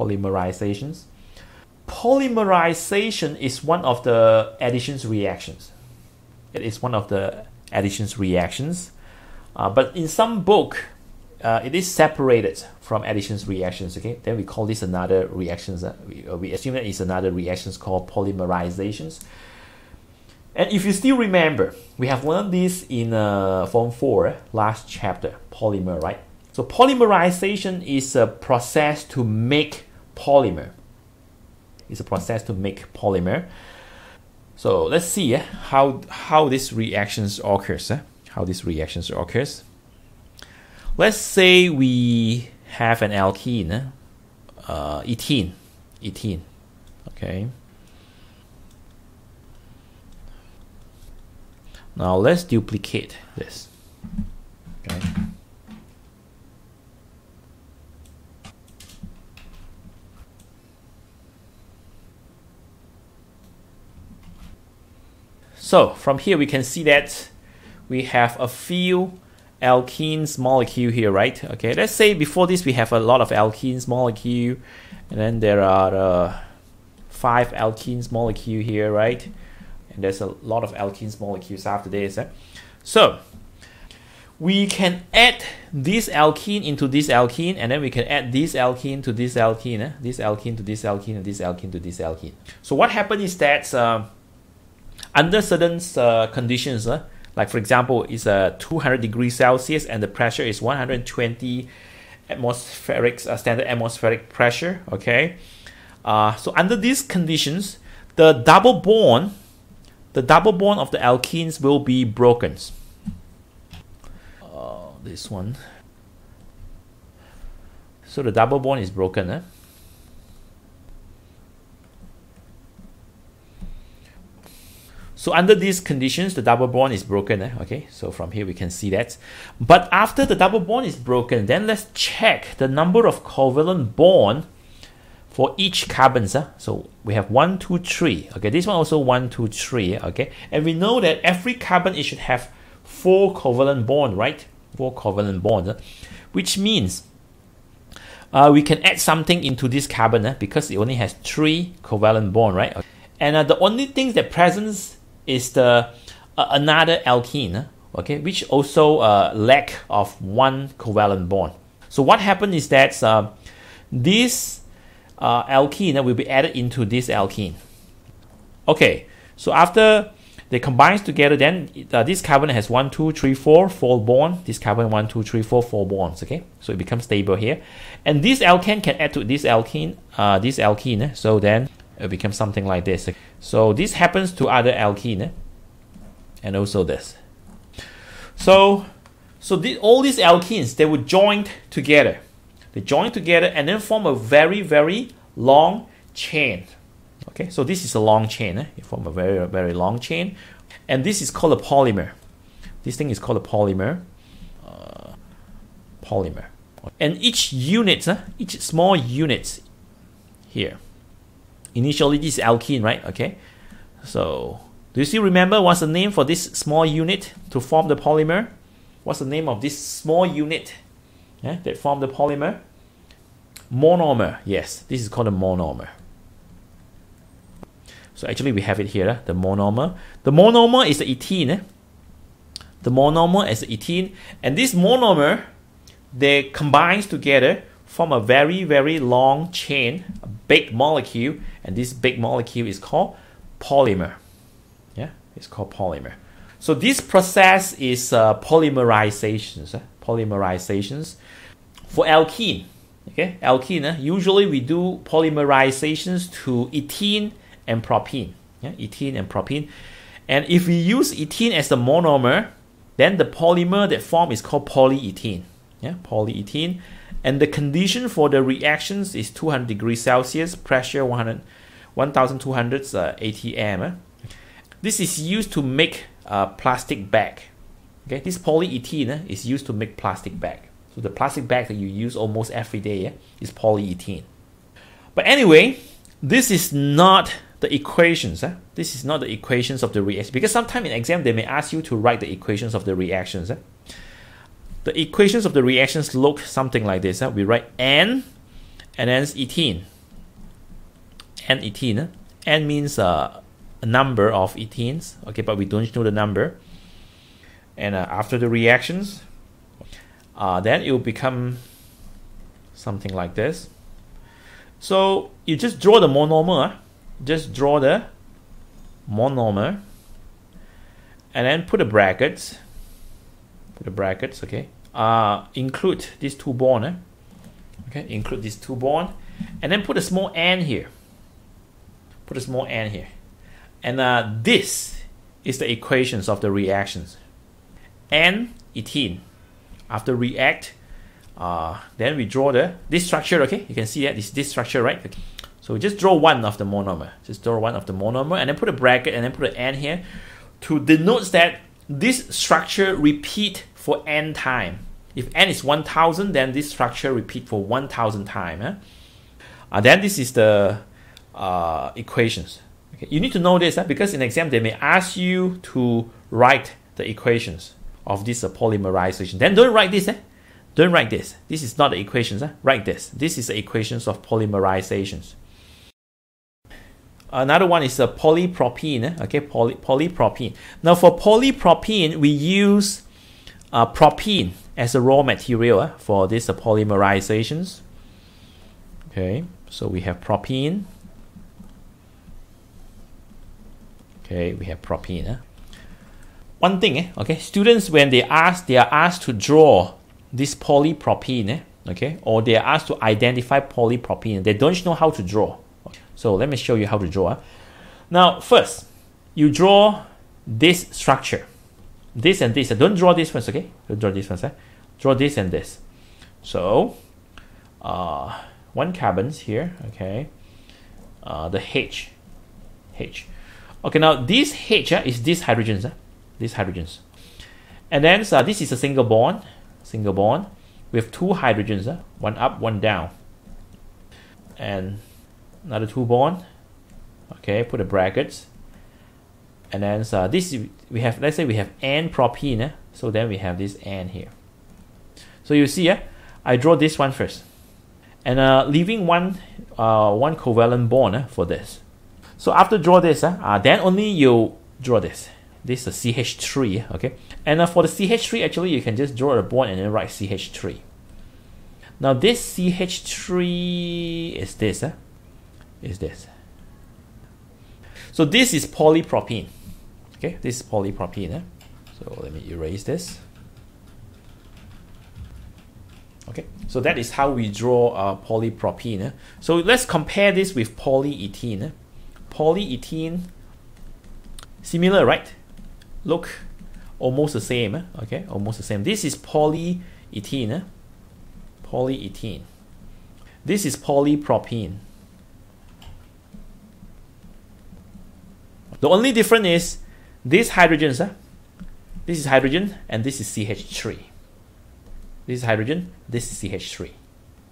polymerizations. Polymerization is one of the additions reactions. It is one of the additions reactions. But in some book, it is separated from additions reactions. Okay, then we call this another reactions. We assume that it's another reactions called polymerizations. And if you still remember, we have learned this in Form 4, last chapter, polymer, right? So polymerization is a process to make polymer. It's a process to make polymer. So let's see how these reactions occurs. How these reactions occurs. Let's say we have an alkene, ethene, okay. Now let's duplicate this. Okay. So from here we can see that we have a few alkenes molecule here, right? Okay, let's say before this we have a lot of alkenes molecule, and then there are 5 alkenes molecule here, right? And there's a lot of alkenes molecules after this. So we can add this alkene into this alkene, and then we can add this alkene to this alkene, this alkene to this alkene, and this alkene to this alkene. So what happened is that under certain conditions, like for example, it's 200 degrees Celsius and the pressure is 120 atmospheric, standard atmospheric pressure, okay? So under these conditions, the double bond of the alkenes will be broken. This one. So the double bond is broken, eh? So under these conditions, the double bond is broken. Okay, so from here we can see that. But after the double bond is broken, then let's check the number of covalent bond for each carbons. So we have 1, 2, 3. Okay, this one also 1, 2, 3. Okay, and we know that every carbon it should have 4 covalent bond, right? 4 covalent bond, which means we can add something into this carbon because it only has 3 covalent bond, right? Okay. And the only thing that presents is the another alkene, okay, which also lack of 1 covalent bond. So what happened is that this alkene will be added into this alkene. Okay, so after they combine together, then this carbon has 1, 2, 3, 4 bond. This carbon 1, 2, 3, 4 bonds. Okay, so it becomes stable here, and this alkene can add to this alkene, So then it becomes something like this. So this happens to other alkene, and also this. So all these alkenes, they would join together. They join together and then form a very, very long chain. Okay, so this is a long chain. It forms a very, very long chain, and this is called a polymer. This thing is called a polymer. Polymer. And each unit, each small unit here. Initially, this is alkene, right? Okay. So, do you still remember what's the name for this small unit to form the polymer? What's the name of this small unit that formed the polymer? Monomer. Yes, this is called a monomer. So, actually, we have it here, the monomer. The monomer is the ethene. The monomer is the ethene. And this monomer, they combine together, form a very, very long chain, a big molecule, and this big molecule is called polymer. Yeah, it's called polymer. So this process is polymerizations. Polymerizations for alkene. Okay, alkene. Usually we do polymerizations to ethene and propene. Yeah, ethene and propene. And if we use ethene as the monomer, then the polymer that form is called polyethene. Yeah, polyethene. And the condition for the reactions is 200 degrees Celsius, pressure 1280 atm. This is used to make a plastic bag. Okay, this polyethene is used to make plastic bag. So the plastic bag that you use almost every day is polyethene. But anyway, this is not the equations. This is not the equations of the reaction, because sometimes in exam they may ask you to write the equations of the reactions. The equations of the reactions look something like this. We write N, and then ethene. N ethene. N means a number of ethenes, okay, but we don't know the number. And after the reactions, then it will become something like this. So you just draw the monomer, and then put the brackets, okay, include these two bond, okay, and then put a small n here, and this is the equations of the reactions. N ethene, after react, then we draw this structure, okay, you can see that this structure, right? Okay. So we just draw one of the monomer, and then put a bracket and then put an n here to denote that this structure repeat for n time. If n is 1000, then this structure repeat for 1000 time. Then this is the equations. Okay. You need to know this because in exam they may ask you to write the equations of this polymerization. Then don't write this. Don't write this. This is not the equations. Write this. This is the equations of polymerizations. Another one is the polypropene. Okay, polypropene. Now for polypropene, we use propene as a raw material for this polymerizations. Okay, so we have propene. Okay, we have propene. One thing, okay, students when they are asked to draw this polypropene, okay, or they are asked to identify polypropene. They don't know how to draw. So let me show you how to draw. Now, first, you draw this structure, this and this. Don't draw this one, okay? Don't draw this one. Draw this and this. So, one carbon's here, okay? The H, Okay, now this H is these hydrogens, and then this is a single bond. We have two hydrogens, one up, one down, and another two bond. Okay, put the brackets, and then this we have. Let's say we have N propene, so then we have this N here. So you see, I draw this one first, and leaving one covalent bond for this. So after draw this, then only you draw this. This is a CH3, okay? And for the CH3, actually, you can just draw a bond and then write CH3. Now, this CH3 is this, So this is polypropene, okay? This is polypropene, So let me erase this. Okay, so that is how we draw polypropene. So let's compare this with polyethene. Polyethene, similar, right? Look, almost the same, okay, almost the same. This is polyethene, This is polypropene. The only difference is these hydrogens, this is hydrogen and this is CH3. This is hydrogen, this is CH3.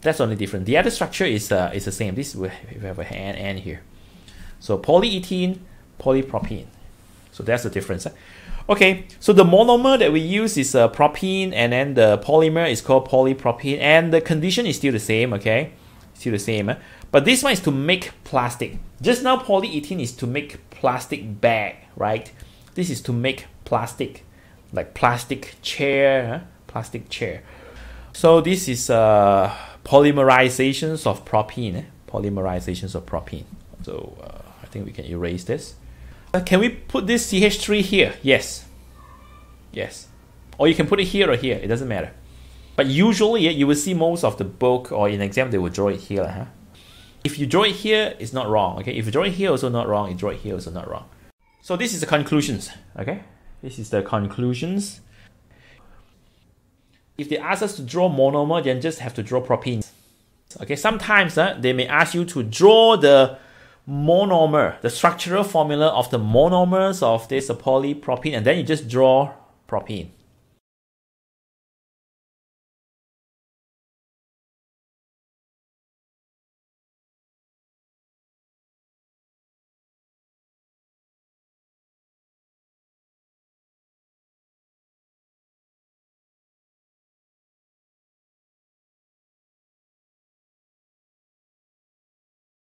That's only different. The other structure is the same. This we have a N here. So polyethene, polypropene. So that's the difference. Okay, so the monomer that we use is propene, and then the polymer is called polypropene, and the condition is still the same, okay? Still the same. But this one is to make plastic. Just now polyethene is to make plastic bag, right? This is to make plastic, like plastic chair, So this is polymerizations of propene, So I think we can erase this. Can we put this CH3 here? Yes. Or you can put it here or here. It doesn't matter. But usually you will see most of the book or in exam they will draw it here. If you draw it here, it's not wrong. Okay. If you draw it here, also not wrong. You draw it here, also not wrong. So this is the conclusions. Okay. This is the conclusions. If they ask us to draw monomer, then just have to draw propene. Okay. Sometimes they may ask you to draw the monomer, the structural formula of the monomers of this polypropene, and then you just draw propene.